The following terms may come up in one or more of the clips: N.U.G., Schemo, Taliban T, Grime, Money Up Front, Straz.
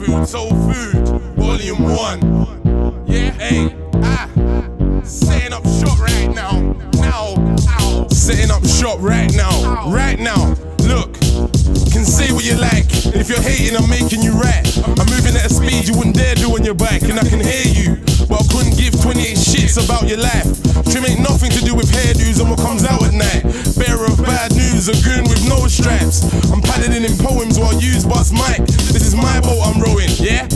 Food, Soul Food, Volume 1. Yeah, hey, setting up shop right now. Setting up shop right now. Look, can say what you like. If you're hating, I'm making you right. I'm moving at a speed you wouldn't dare do on your bike, and I can hear you, but I couldn't give 28 shits about your life. Trim ain't nothing to do with hairdos and what comes out at night. Bearer of bad news, a goon with no straps. I'm paddling in poems while you bust mic. This is my boat I'm rowing, yeah?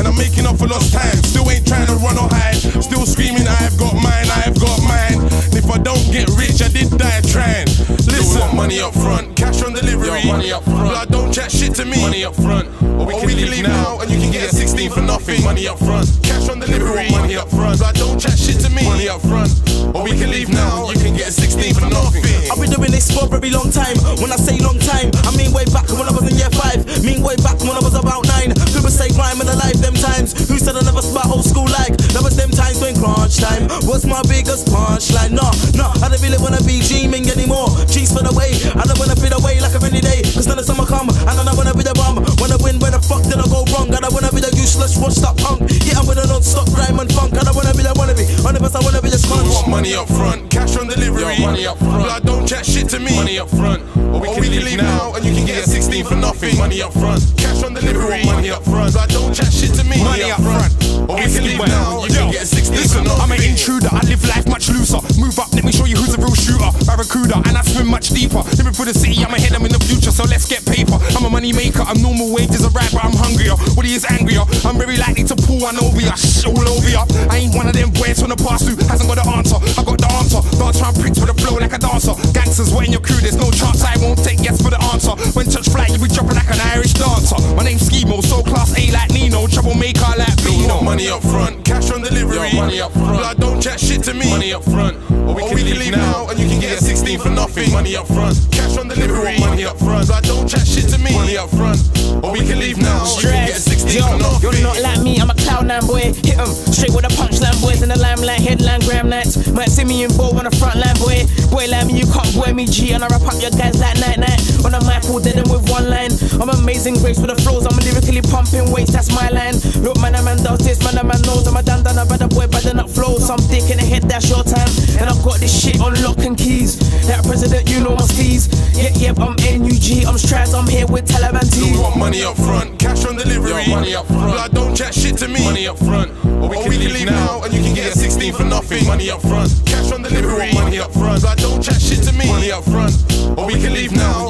And I'm making up for lost time. Still ain't trying to run or hide. Still screaming, I've got mine, I've got mine. And if I don't get rich, I did die trying. Listen, money up front, cash on delivery. Money up front. Blood, don't chat shit to me. Money up front. Or we can leave now and you can get a 16 for nothing. Money up front. Cash on delivery. Money up front. Blood, don't chat shit to me. Money up front. Or we can leave now and you can get a 16 for nothing. I've been doing this for a very long time. When I say long time, I mean way back when I was in year 5. Mean way back when I was about 9. People say crime in the life them times. Who said I never spot old school like? That was them times when crunch time was my biggest punchline. Nah, I don't really wanna be dreaming anymore. Cheese for the way, I don't wanna feel away like a rainy day. Cause none of summer come, and I don't wanna be the bum. Wanna win, where the fuck did I go wrong? I don't wanna be the useless washed up punk. Yeah, I'm with a non-stop grime and funk. I don't wanna be the wannabe. Only because I wanna be the sponge. You want money up front, cash on delivery. Yo, money up front. Blood, don't chat shit to me. Money up front. Or we can leave now and you can get a 16 for nothing. Money up front, cash on delivery. Money up front. Blood, don't chat shit to me. Money up front. Or we can leave now. You can get a 16 for nothing. I'm an intruder. I live life much looser. Move up, let me show you who's a real shooter. Barracuda, and I swim much deeper. Living for the city, I'm ahead, I'm in the future, so let's get paper. I'm a money maker, I'm normal wages, alright, but I'm hungrier. Woody is angrier. I'm very likely to pull one over ya, shit all over ya. I ain't one of them boys from the past who hasn't got the answer. I got the answer. Dance round pricks with a flow like a dancer. Gangsters, what in your crew? There's no chance I won't take yes for the answer. When church fly, you be dropping like an Irish dancer. My name's Schemo, so class A like Nino, troublemaker like Vino. Money up front, cash on delivery. Yo, money up front. Blood, don't chat shit to me. Money up front. Or we can leave now and you can get a 16 for nothing. Money up front, cash on delivery. Money up front. Blood, don't chat shit to me. Money up front. Or we can leave now. Straz, you're not like me. I'm a cloud nine boy. Hit 'em straight with a punchline, boys in the limelight, headline gram nights. Might see me involved on the front line, boy. Boy like me, you can't boy me, G. And I wrap up your guys like night night. On a mic, all dead 'em with one line. I'm amazing grace with the flows. I'm lyrically pumping weights. That's my line. Look, man, I'm down this, man, I'm nose. I'm a down down about the boy, but then up flows. I'm dick in the head. That's your time. And I've got this shit on lock and keys. That president, you know my steez. Yep, I'm N.U.G. I'm Straz. I'm here with Taliban T. You want money up front, cash on delivery. Yo, money up front. Blood, don't chat shit to me. Money up front. Or we can leave now and you can get a 16 for nothing. Money up front, cash on delivery. Money up front. Blood, don't chat shit to me. Money up front. Or we can leave now.